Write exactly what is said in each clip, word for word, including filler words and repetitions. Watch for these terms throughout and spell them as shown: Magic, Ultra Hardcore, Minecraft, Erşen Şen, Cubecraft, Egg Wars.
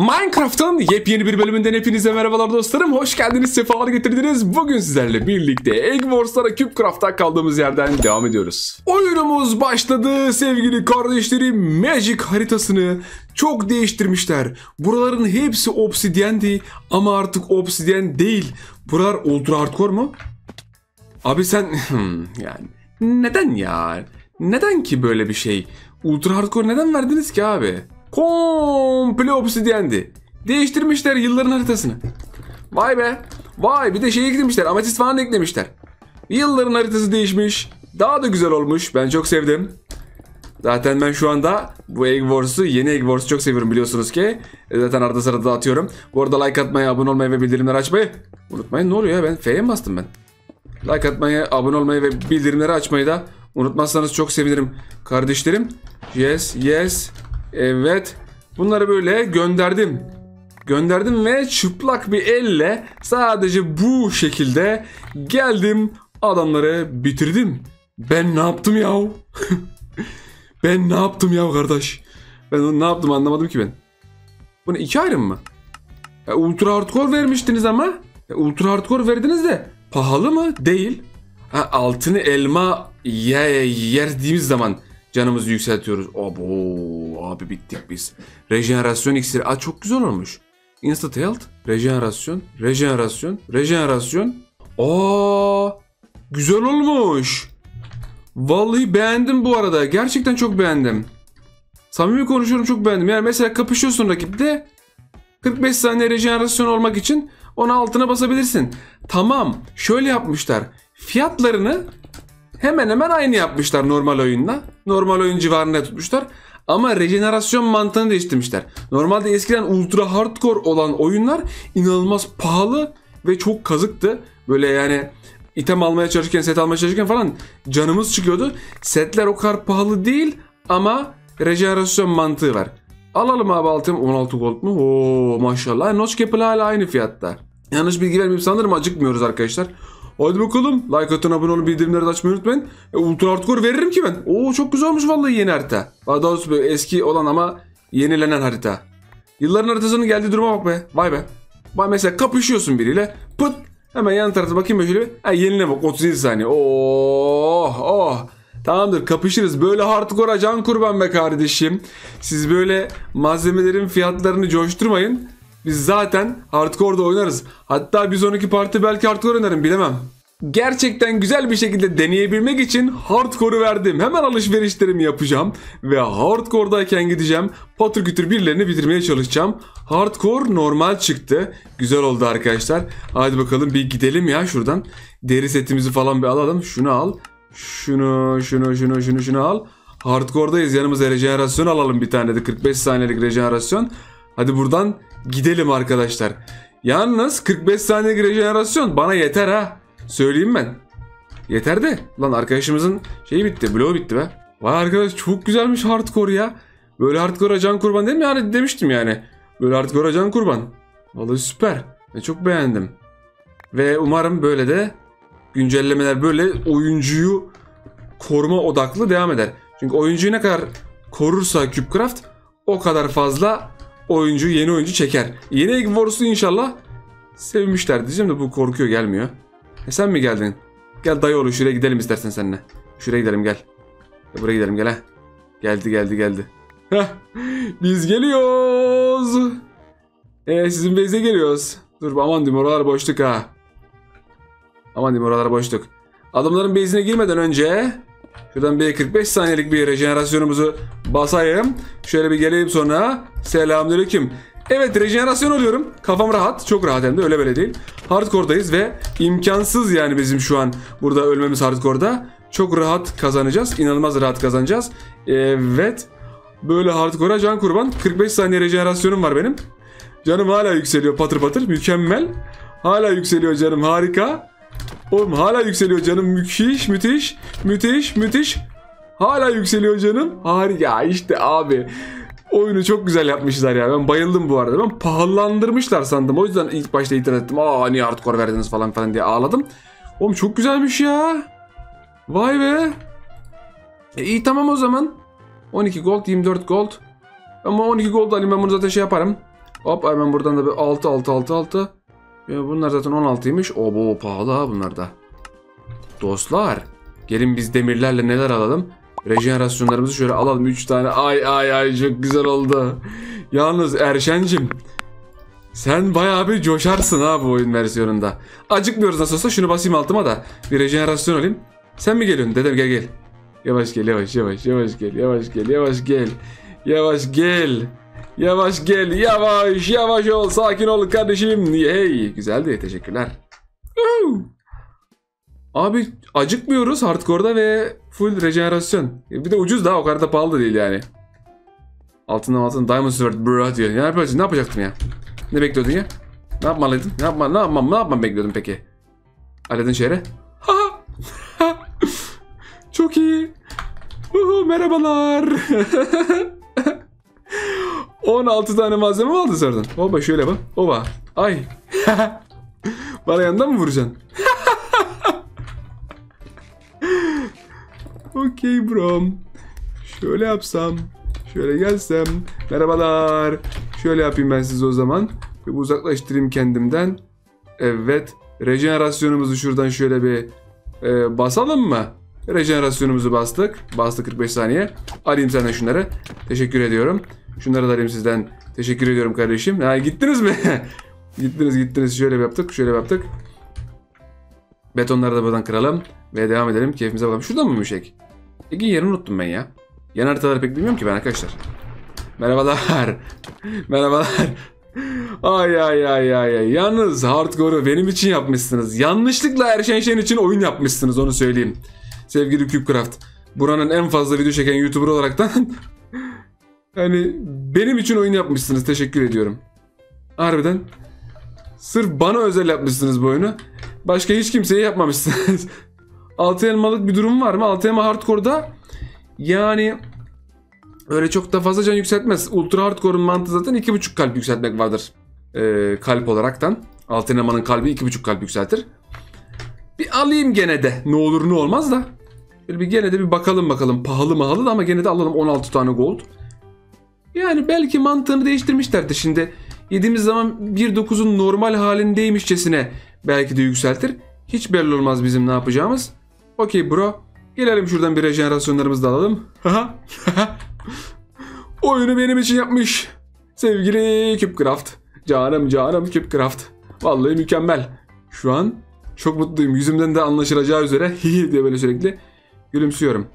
Minecraft'ın yepyeni bir bölümünden hepinize merhabalar dostlarım. Hoş geldiniz, sefalar getirdiniz. Bugün sizlerle birlikte Egg Wars'lara, Cubecraft'a kaldığımız yerden devam ediyoruz. Oyunumuz başladı sevgili kardeşlerim. Magic haritasını çok değiştirmişler. Buraların hepsi obsidyendi ama artık obsidyen değil. Buralar Ultra Hardcore mu? Abi sen yani neden ya? Neden ki böyle bir şey? Ultra Hardcore neden verdiniz ki abi? Komple obsidyendi. Değiştirmişler yılların haritasını. Vay be. Vay, bir de şey eklemişler. Ametist falan eklemişler. Yılların haritası değişmiş. Daha da güzel olmuş. Ben çok sevdim. Zaten ben şu anda bu Egg Wars'u, yeni Egg Wars'u çok seviyorum biliyorsunuz ki. Zaten arada sırada da atıyorum. Bu arada like atmayı, abone olmayı ve bildirimleri açmayı unutmayın. Ne oluyor ya, ben F'ye mi bastım ben? Like atmayı, abone olmayı ve bildirimleri açmayı da unutmazsanız çok sevinirim kardeşlerim. Yes, yes. Evet, bunları böyle gönderdim. Gönderdim ve çıplak bir elle sadece bu şekilde geldim, adamları bitirdim. Ben ne yaptım yav? Ben ne yaptım yav kardeş? Ben onu ne yaptım anlamadım ki ben. Bunu iki ayrım mı? Ya, ultra hardcore vermiştiniz ama. Ya, ultra hardcore verdiniz de pahalı mı? Değil. Ha, altını elma ye yerdiğimiz zaman canımızı yükseltiyoruz. Abo abi, bittik biz. Rejenerasyon iksiri. Aa, çok güzel olmuş. Instant health. Rejenerasyon. Rejenerasyon. Rejenerasyon. Aa, güzel olmuş. Vallahi beğendim bu arada. Gerçekten çok beğendim. Samimi konuşuyorum, çok beğendim. Yani mesela kapışıyorsun rakiple. kırk beş saniye rejenerasyon olmak için ona altına basabilirsin. Tamam. Şöyle yapmışlar. Fiyatlarını hemen hemen aynı yapmışlar normal oyunla. Normal oyun civarında tutmuşlar. Ama rejenerasyon mantığını değiştirmişler. Normalde eskiden ultra hardcore olan oyunlar inanılmaz pahalı ve çok kazıktı. Böyle yani item almaya çalışırken, set almaya çalışırken falan canımız çıkıyordu. Setler o kadar pahalı değil ama rejenerasyon mantığı var. Alalım abi altın. on altı gold mu? Oo, maşallah. Notch Cap'ı hala aynı fiyatta. Yanlış bilgi vermeyeyim sanırım, acıkmıyoruz arkadaşlar. Hadi bakalım. Like atın, abone olun, bildirimleri açmayı unutmayın. E, ultra hardcore veririm ki ben. Oo, çok güzel olmuş vallahi yeni harita. Daha doğrusu eski olan ama yenilenen harita. Yılların haritasının geldiği duruma bak be. Vay be. Vay, mesela kapışıyorsun biriyle. Pıt. Hemen yan tarafa bakayım şöyle bir. Ha, yenile bak, otuz yedi saniye. Oh oh. Tamamdır, kapışırız. Böyle hardcore'a can kurban be kardeşim. Siz böyle malzemelerin fiyatlarını coşturmayın. Biz zaten hardcore'da oynarız. Hatta biz on iki parti belki hardcore oynarım, bilemem. Gerçekten güzel bir şekilde deneyebilmek için hardcore'u verdim. Hemen alışverişlerimi yapacağım. Ve hardcore'dayken gideceğim. Patır kütür birilerini bitirmeye çalışacağım. Hardcore normal çıktı. Güzel oldu arkadaşlar. Hadi bakalım bir gidelim ya şuradan. Deri setimizi falan bir alalım. Şunu al. Şunu, şunu, şunu, şunu, şunu al. Hardcore'dayız. Yanımıza rejenerasyon alalım bir tane de. kırk beş saniyelik rejenerasyon. Hadi buradan gidelim arkadaşlar. Yalnız kırk beş saniye rejenerasyon bana yeter ha. Söyleyeyim ben. Yeter de. Lan arkadaşımızın şeyi bitti. Bloğu bitti be. Vay arkadaş, çok güzelmiş hardcore ya. Böyle hardcore'a can kurban değil mi? Yani demiştim yani. Böyle hardcore'a can kurban. Vallahi süper. Ben çok beğendim. Ve umarım böyle de güncellemeler böyle oyuncuyu koruma odaklı devam eder. Çünkü oyuncuyu ne kadar korursa Cubecraft o kadar fazla oyuncu, yeni oyuncu çeker. Yeni Egg Wars'u inşallah sevmişler diyeceğim de bu korkuyor, gelmiyor. E sen mi geldin? Gel dayı oğlu, şuraya gidelim istersen seninle. Şuraya gidelim gel. Buraya gidelim gel ha. Geldi geldi geldi. Biz geliyoruz. Eee sizin base'e geliyoruz. Dur aman diyeyim, oralar boşluk ha. Aman diyeyim, oralar boşluk. Adamların base'ine girmeden önce şuradan bir kırk beş saniyelik bir rejenerasyonumuzu basayım. Şöyle bir geleyim sonra. Selamünaleyküm. Evet, rejenerasyon oluyorum. Kafam rahat. Çok rahat hem de, öyle böyle değil. Hardcore'dayız ve imkansız yani bizim şu an burada ölmemiz hardcore'da. Çok rahat kazanacağız. İnanılmaz rahat kazanacağız. Evet. Böyle hardcore'a can kurban. kırk beş saniye rejenerasyonum var benim. Canım hala yükseliyor patır patır. Mükemmel. Hala yükseliyor canım. Harika. Oğlum hala yükseliyor canım. Müthiş, müthiş, müthiş, müthiş. Hala yükseliyor canım. Harika işte abi. Oyunu çok güzel yapmışlar ya. Ben bayıldım bu arada. Ben pahalandırmışlar sandım. O yüzden ilk başta itiraz ettim. Aa, niye hardcore verdiniz falan falan diye ağladım. Oğlum çok güzelmiş ya. Vay be. E, iyi tamam o zaman. on iki gold, yirmi dört gold. Ama on iki gold alayım, ben bunu zaten şey yaparım. Hop hemen buradan da bir altı altı altı altı. Bunlar zaten on altıymış. Obo pahalı ha bunlar da. Dostlar gelin biz demirlerle neler alalım. Rejenerasyonlarımızı şöyle alalım. üç tane. Ay ay ay çok güzel oldu. Yalnız Erşen'cim, sen bayağı bir coşarsın ha bu oyun versiyonunda. Acıkmıyoruz nasıl olsa. Şunu basayım altıma da bir rejenerasyon alayım. Sen mi geliyorsun dedem? Gel gel. Yavaş gel, yavaş yavaş yavaş gel, yavaş gel, yavaş gel, yavaş gel, yavaş gel, yavaş yavaş ol, sakin ol kardeşim. Hey güzeldi, teşekkürler. Abi acıkmıyoruz hardcore'da ve full rejenerasyon. Bir de ucuz daha, o kadar da pahalı da değil yani. Altından altın diamond sword bro diyor. Ne yapacaksın, ne yapacaktın ya? Ne bekliyordun ya? Ne yapmalıydın? Ne yapma, ne yapmam, ne yapmam bekliyordun peki? Aledin şehre. Çok iyi. Uhu, merhabalar. on altı tane malzeme mi aldın sordun? Oba şöyle bak. Oba. Ay. Bana yandan mı vuracaksın? Okey bro. Şöyle yapsam. Şöyle gelsem. Merhabalar. Şöyle yapayım ben sizi o zaman. Bir uzaklaştırayım kendimden. Evet. Rejenerasyonumuzu şuradan şöyle bir e, basalım mı? Rejenerasyonumuzu bastık. Bastı kırk beş saniye. Alayım senden şunları. Teşekkür ediyorum. Şunları da alayım sizden. Teşekkür ediyorum kardeşim. Ha, gittiniz mi? Gittiniz gittiniz. Şöyle yaptık. Şöyle yaptık. Betonları da buradan kıralım. Ve devam edelim. Keyfimize bakalım. Şuradan mı müşek? Egin yerini unuttum ben ya. Yan haritaları pek bilmiyorum ki ben arkadaşlar. Merhabalar. Merhabalar. Ay ay ay ay ay. Yalnız hardcore'u benim için yapmışsınız. Yanlışlıkla Erşen Şen için oyun yapmışsınız, onu söyleyeyim. Sevgili Cubecraft, buranın en fazla video çeken YouTuber olaraktan yani benim için oyun yapmışsınız. Teşekkür ediyorum. Harbiden. Sırf bana özel yapmışsınız bu oyunu. Başka hiç kimseye yapmamışsınız. altı elmalık bir durum var mı? altı elma hardcore'da yani öyle çok da fazla can yükseltmez. Ultra hardcore'un mantığı zaten iki buçuk kalp yükseltmek vardır. Ee, kalp olaraktan. altı elmanın kalbi iki buçuk kalp yükseltir. Bir alayım gene de. Ne olur ne olmaz da. Bir gene de bir bakalım bakalım. Pahalı mahalı da ama gene de alalım on altı tane gold. Yani belki mantığını değiştirmişlerdir şimdi. Yediğimiz zaman bir dokuzun normal halindeymişçesine belki de yükseltir. Hiç belli olmaz bizim ne yapacağımız. Okey bro. Gelelim şuradan bir rejenerasyonlarımızı da alalım. Oyunu benim için yapmış. Sevgili Cubecraft. Canım canım Cubecraft. Vallahi mükemmel. Şu an çok mutluyum. Yüzümden de anlaşılacağı üzere hihi diye böyle sürekli gülümsüyorum.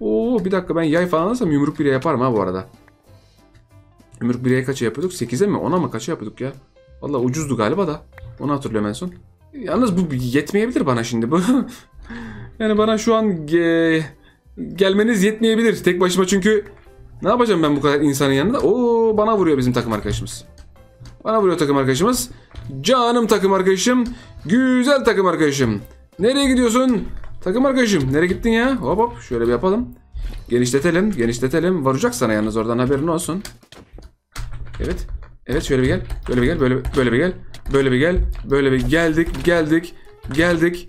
Oo bir dakika, ben yay falan alsam yumruk bile yaparım ha bu arada. Yumruk bireye kaça yapıyorduk? sekize mi? ona mı? Kaça yapıyorduk ya? Valla ucuzdu galiba da. Onu hatırlıyorum en son. Yalnız bu yetmeyebilir bana şimdi. Yani bana şu an ge gelmeniz yetmeyebilir. Tek başıma çünkü ne yapacağım ben bu kadar insanın yanında? Oo bana vuruyor bizim takım arkadaşımız. Bana vuruyor takım arkadaşımız. Canım takım arkadaşım. Güzel takım arkadaşım. Nereye gidiyorsun? Takım arkadaşım. Nereye gittin ya? Hop hop. Şöyle bir yapalım. Genişletelim. Genişletelim. Varacak sana yalnız oradan, haberin olsun. Evet. Evet şöyle bir gel. Böyle bir gel. Böyle, böyle bir gel. Böyle bir gel. Böyle bir geldik. Geldik. Geldik.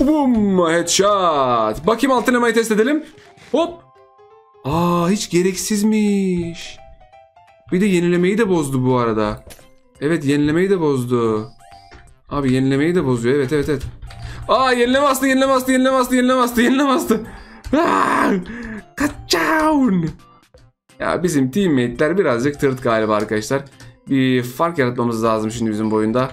Boom. Headshot. Bakayım altın elmayı test edelim. Hop. Aa hiç gereksizmiş. Bir de yenilemeyi de bozdu bu arada. Evet yenilemeyi de bozdu. Abi yenilemeyi de bozuyor. Evet evet evet. Aa yenileme astı. Yenileme astı. Yenileme astı. Yenileme astı. Yenileme astı. Kaçaun. Ya bizim teammate'ler birazcık tırt galiba arkadaşlar. Bir fark yaratmamız lazım şimdi bizim bu oyunda.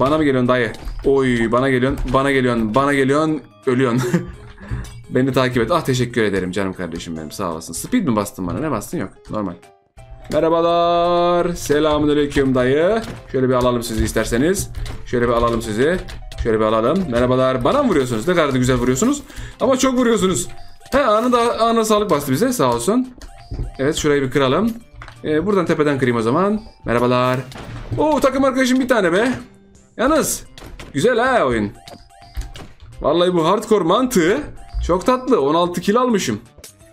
Bana mı geliyorsun dayı? Oy bana geliyorsun, bana geliyorsun, bana geliyorsun, ölüyorsun. Beni takip et. Ah teşekkür ederim canım kardeşim benim, sağ olasın. Speed mi bastın bana? Ne bastın? Yok, normal. Merhabalar. Selamünaleyküm dayı. Şöyle bir alalım sizi isterseniz. Şöyle bir alalım sizi. Şöyle bir alalım. Merhabalar. Bana mı vuruyorsunuz? Ne kadar da güzel vuruyorsunuz. Ama çok vuruyorsunuz. He anında, anında sağlık bastı bize, sağ olsun. Evet şurayı bir kıralım. Ee, buradan tepeden kırayım o zaman. Merhabalar. Oo takım arkadaşım bir tane be. Yalnız güzel ha oyun. Vallahi bu hardcore mantığı çok tatlı. on altı kill almışım.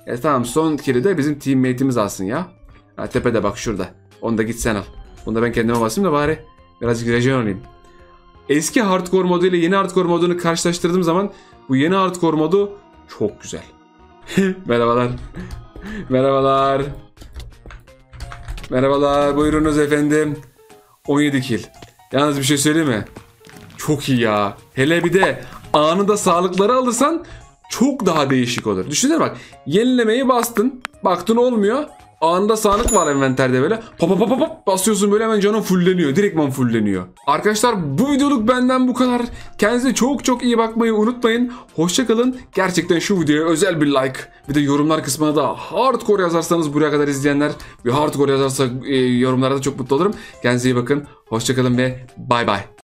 E tamam, son kill'i de bizim teammate'imiz alsın ya. Ha, tepede bak şurada. Onu da git sen al. Bunu da ben kendime basayım da bari birazcık rejen olayım. Eski hardcore modu ile yeni hardcore modunu karşılaştırdığım zaman bu yeni hardcore modu çok güzel. Merhabalar. Merhabalar. Merhabalar, buyurunuz efendim. on yedi kill. Yalnız bir şey söyleyeyim mi? Çok iyi ya. Hele bir de anında sağlıkları alırsan çok daha değişik olur. Düşünsene bak. Yenilemeyi bastın. Baktın olmuyor. Anında sağlık var envanterde böyle. Pop pop pop basıyorsun böyle, hemen canın fulleniyor. Direktman fulleniyor. Arkadaşlar bu videoluk benden bu kadar. Kendinize çok çok iyi bakmayı unutmayın. Hoşçakalın. Gerçekten şu videoya özel bir like. Bir de yorumlar kısmına da hardcore yazarsanız, buraya kadar izleyenler bir hardcore yazarsa e, yorumlarda çok mutlu olurum. Kendinize iyi bakın. Hoşçakalın ve bay bay.